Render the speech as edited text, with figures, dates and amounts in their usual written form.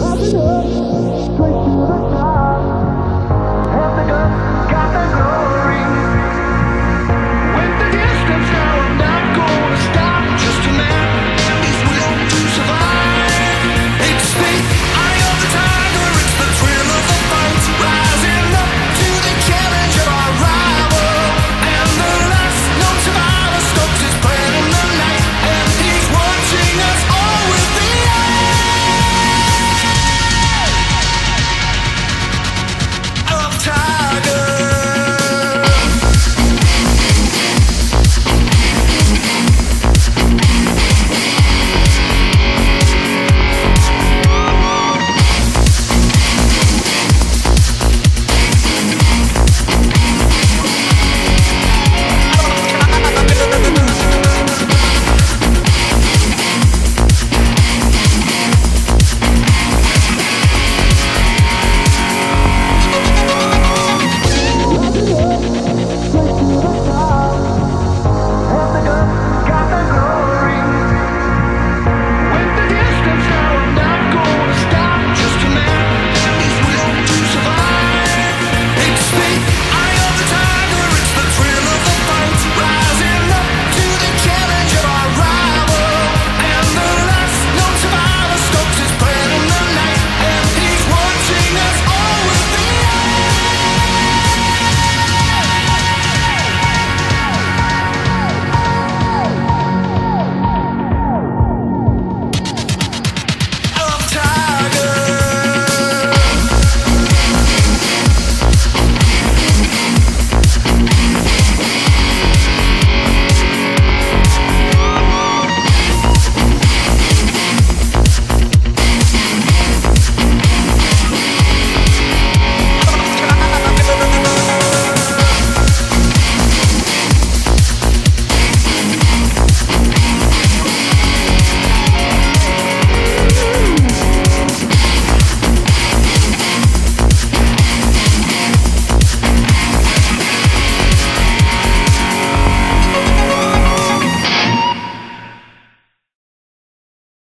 Nothing up, straight to the sky.